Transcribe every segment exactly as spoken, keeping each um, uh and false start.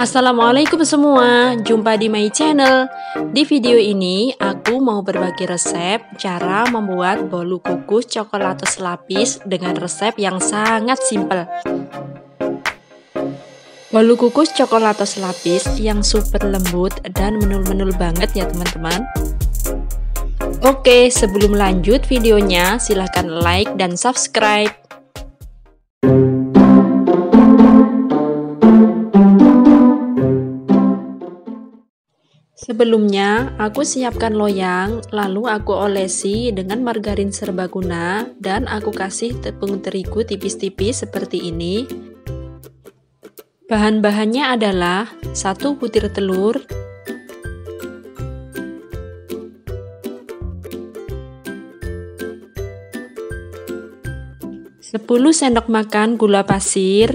Assalamualaikum semua, jumpa di my channel. Di video ini aku mau berbagi resep cara membuat bolu kukus Chocolatos lapis dengan resep yang sangat simple. Bolu kukus Chocolatos lapis yang super lembut dan menul-menul banget ya teman-teman. Oke, sebelum lanjut videonya silahkan like dan subscribe. Sebelumnya, aku siapkan loyang, lalu aku olesi dengan margarin serbaguna dan aku kasih tepung terigu tipis-tipis seperti ini. Bahan-bahannya adalah satu butir telur, sepuluh sendok makan gula pasir,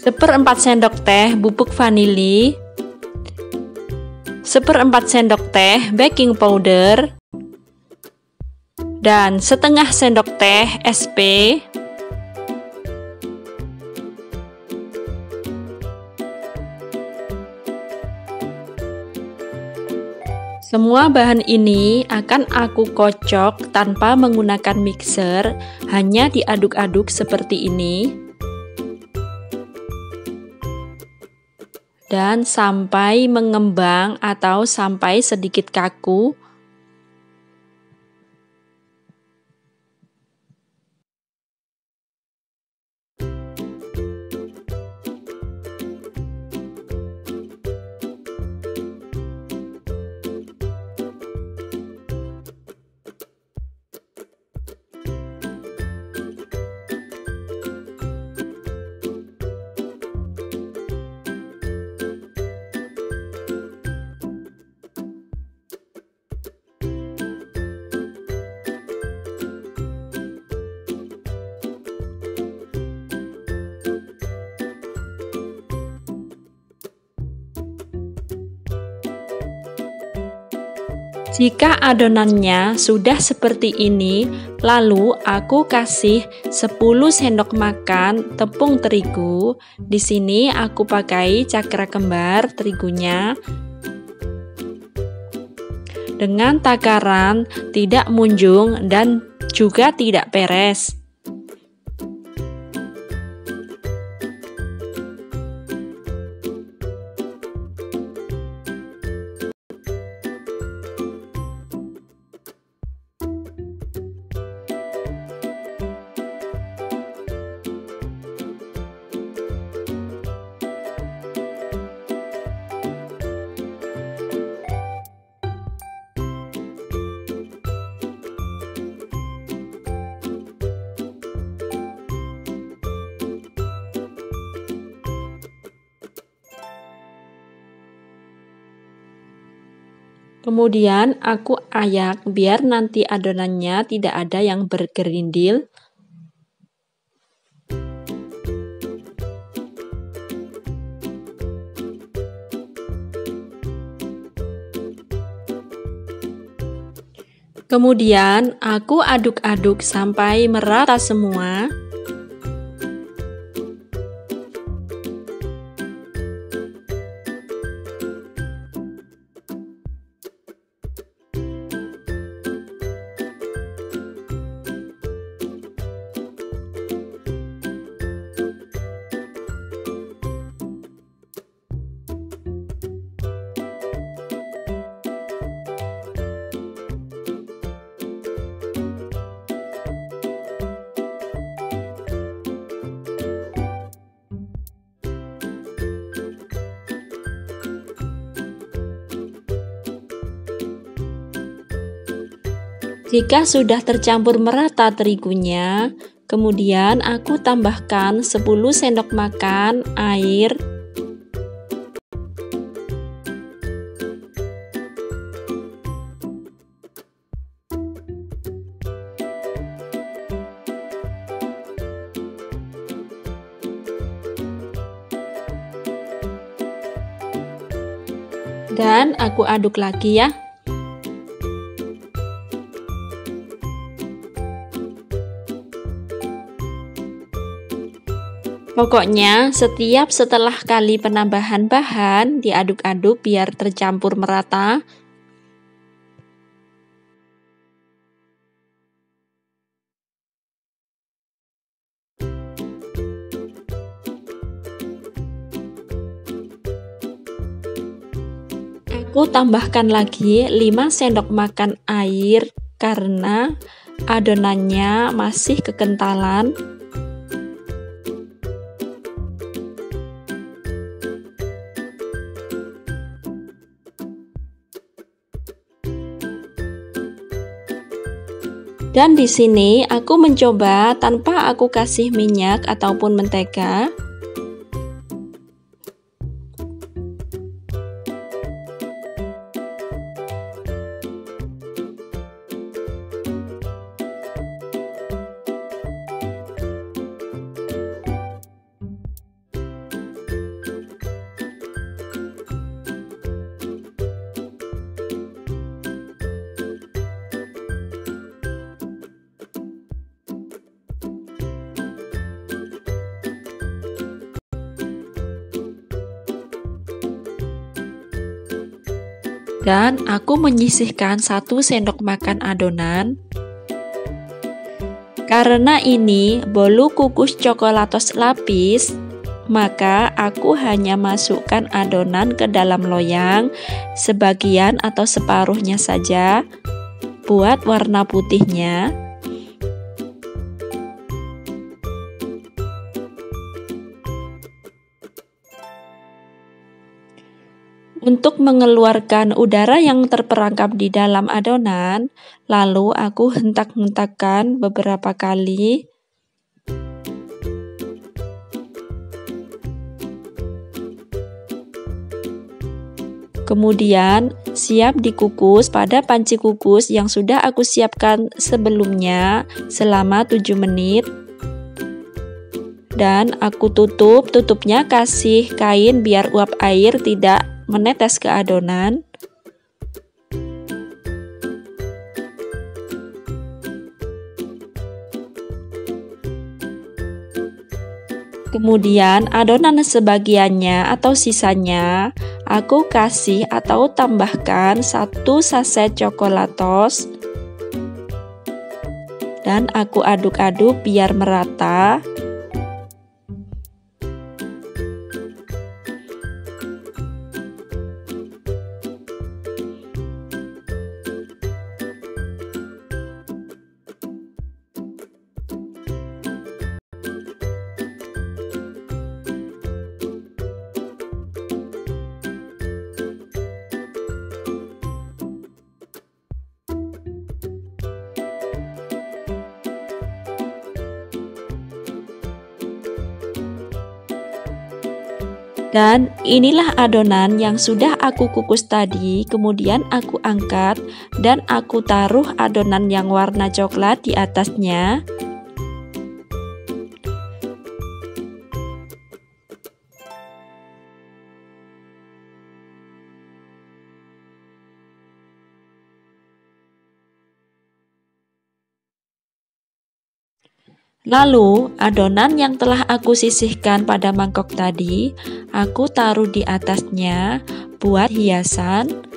seperempat sendok teh bubuk vanili, seperempat sendok teh baking powder, dan setengah sendok teh S P. Semua bahan ini akan aku kocok tanpa menggunakan mixer, hanya diaduk-aduk seperti ini. Dan sampai mengembang atau sampai sedikit kaku. Jika adonannya sudah seperti ini, lalu aku kasih sepuluh sendok makan tepung terigu. Di sini aku pakai Cakra Kembar terigunya. Dengan takaran tidak munjung dan juga tidak peres. Kemudian aku ayak biar nanti adonannya tidak ada yang bergerindil. Kemudian aku aduk-aduk sampai merata semua. Jika sudah tercampur merata terigunya, kemudian aku tambahkan sepuluh sendok makan air. Dan aku aduk lagi ya. Pokoknya setiap setelah kali penambahan bahan diaduk-aduk biar tercampur merata. Aku tambahkan lagi lima sendok makan air karena adonannya masih kekentalan. Dan di sini aku mencoba tanpa aku kasih minyak ataupun mentega. Dan aku menyisihkan satu sendok makan adonan. Karena ini bolu kukus Chocolatos lapis, maka aku hanya masukkan adonan ke dalam loyang sebagian atau separuhnya saja buat warna putihnya. Untuk mengeluarkan udara yang terperangkap di dalam adonan, lalu aku hentak-hentakkan beberapa kali. Kemudian, siap dikukus pada panci kukus yang sudah aku siapkan sebelumnya selama tujuh menit. Dan aku tutup, tutupnya kasih kain biar uap air tidak menetes ke adonan. Kemudian adonan sebagiannya atau sisanya aku kasih atau tambahkan satu saset Chocolatos dan aku aduk-aduk biar merata. Dan inilah adonan yang sudah aku kukus tadi, kemudian aku angkat dan aku taruh adonan yang warna coklat di atasnya. Lalu, adonan yang telah aku sisihkan pada mangkok tadi, aku taruh di atasnya buat hiasan.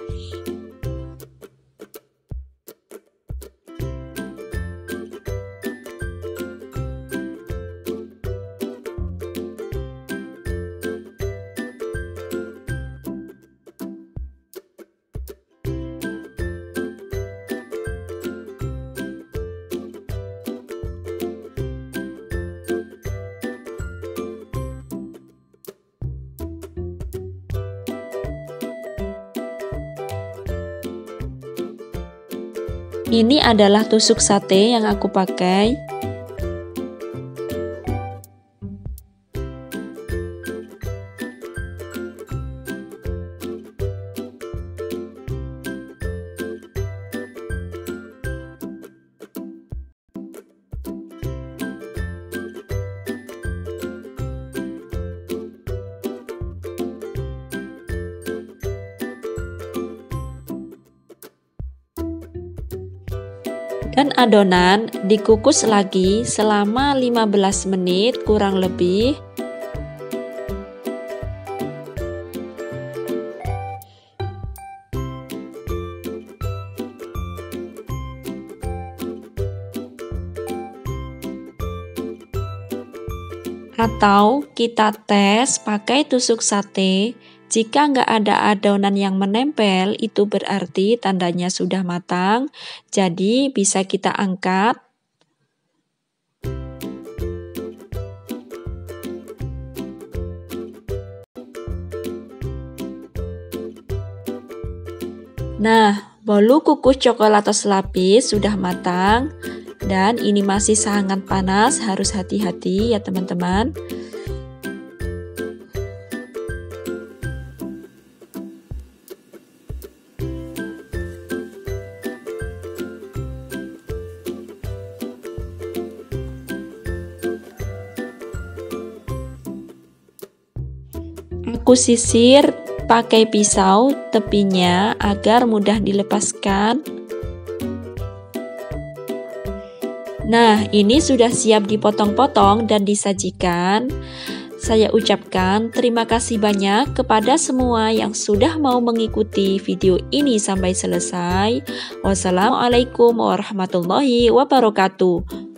Ini adalah tusuk sate yang aku pakai. Dan adonan dikukus lagi selama lima belas menit kurang lebih. Atau kita tes pakai tusuk sate. Jika nggak ada adonan yang menempel, itu berarti tandanya sudah matang, jadi bisa kita angkat. Nah, bolu kukus Chocolatos lapis sudah matang, dan ini masih sangat panas, harus hati-hati ya teman-teman. Aku sisir pakai pisau tepinya agar mudah dilepaskan. Nah, ini sudah siap dipotong-potong dan disajikan. Saya ucapkan terima kasih banyak kepada semua yang sudah mau mengikuti video ini sampai selesai. Wassalamualaikum warahmatullahi wabarakatuh.